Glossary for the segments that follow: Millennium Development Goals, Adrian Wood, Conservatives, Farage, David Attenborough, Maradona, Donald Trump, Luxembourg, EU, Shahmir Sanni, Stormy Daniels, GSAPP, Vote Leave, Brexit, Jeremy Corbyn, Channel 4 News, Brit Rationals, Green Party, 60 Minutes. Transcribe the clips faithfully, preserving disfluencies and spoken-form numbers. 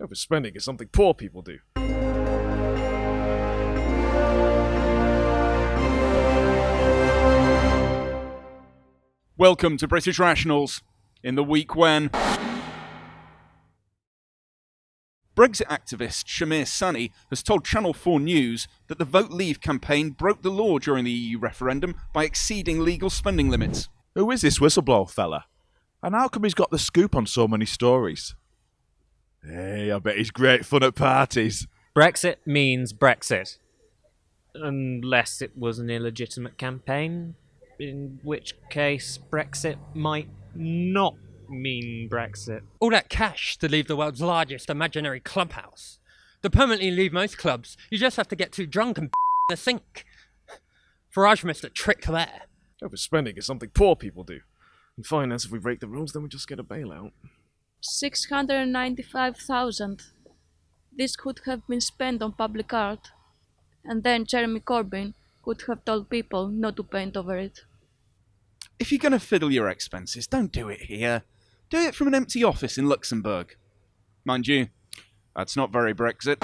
Overspending is something poor people do. Welcome to British Rationals, in the week when Brexit activist Shahmir Sanni has told Channel four News that the Vote Leave campaign broke the law during the E U referendum by exceeding legal spending limits. Who is this whistleblower fella? And how come he's got the scoop on so many stories? Hey, I bet he's great fun at parties. Brexit means Brexit. Unless it was an illegitimate campaign, in which case Brexit might not mean Brexit. All that cash to leave the world's largest imaginary clubhouse. To permanently leave most clubs, you just have to get too drunk and in the sink. Farage missed a trick there. Overspending is something poor people do. In finance, if we break the rules, then we just get a bailout. six hundred ninety-five thousand. This could have been spent on public art. And then Jeremy Corbyn could have told people not to paint over it. If you're going to fiddle your expenses, don't do it here. Do it from an empty office in Luxembourg. Mind you, that's not very Brexit.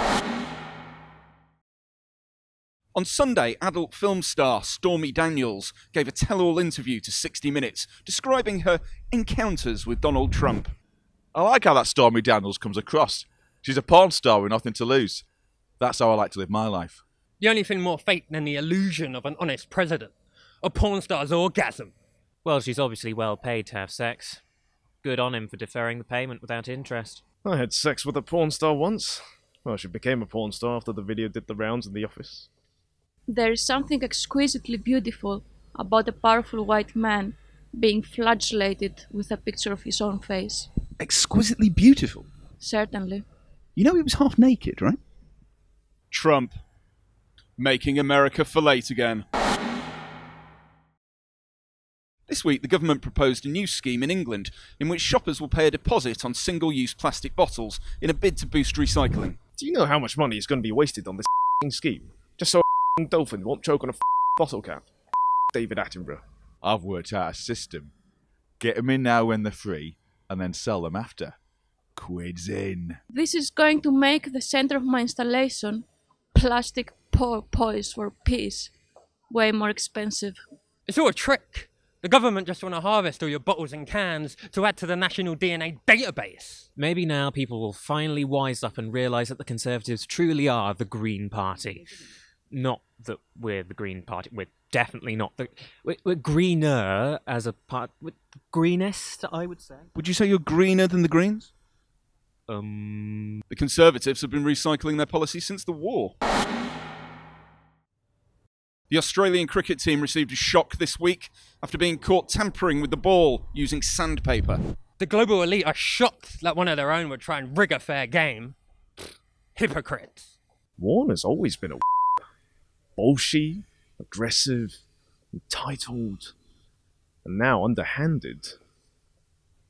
On Sunday, adult film star Stormy Daniels gave a tell-all interview to sixty minutes describing her encounters with Donald Trump. I like how that Stormy Daniels comes across. She's a porn star with nothing to lose. That's how I like to live my life. The only thing more fake than the illusion of an honest president. A porn star's orgasm. Well, she's obviously well paid to have sex. Good on him for deferring the payment without interest. I had sex with a porn star once. Well, she became a porn star after the video did the rounds in the office. There is something exquisitely beautiful about a powerful white man being flagellated with a picture of his own face. Exquisitely beautiful? Certainly. You know he was half naked, right? Trump. Making America fellate again. This week, the government proposed a new scheme in England in which shoppers will pay a deposit on single-use plastic bottles in a bid to boost recycling. Do you know how much money is going to be wasted on this scheme? Just so a dolphin won't choke on a bottle cap. David Attenborough. I've worked out a system. Get them in now when they're free, and then sell them after. Quids in. This is going to make the centre of my installation, plastic Po poise for peace, way more expensive. It's all a trick. The government just want to harvest all your bottles and cans to add to the national D N A database. Maybe now people will finally wise up and realise that the Conservatives truly are the Green Party. Not that we're the Green Party. We're definitely not the... We're, we're greener as a part... Greenest, I would say. Would you say you're greener than the Greens? Um... The Conservatives have been recycling their policy since the war. The Australian cricket team received a shock this week after being caught tampering with the ball using sandpaper. The global elite are shocked that one of their own would try and rig a fair game. Hypocrites. Warner's always been a bolshy, aggressive, entitled, and now underhanded.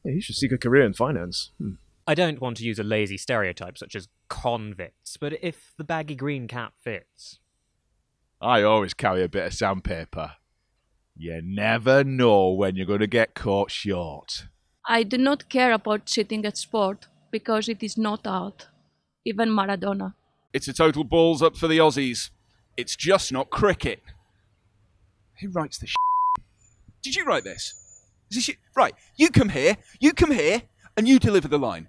Yeah, he should seek a career in finance. Hmm. I don't want to use a lazy stereotype such as convicts, but if the baggy green cap fits... I always carry a bit of sandpaper. You never know when you're going to get caught short. I do not care about cheating at sport because it is not out. Even Maradona. It's a total balls up for the Aussies. It's just not cricket. Who writes this shit? Did you write this? Is this shit? Right, you come here, you come here, and you deliver the line.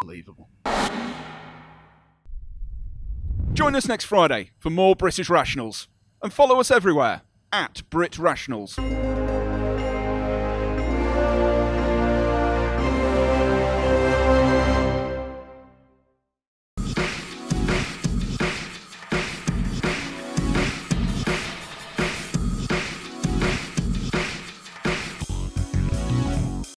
Unbelievable. Join us next Friday for more British Rationals, and follow us everywhere at Brit Rationals.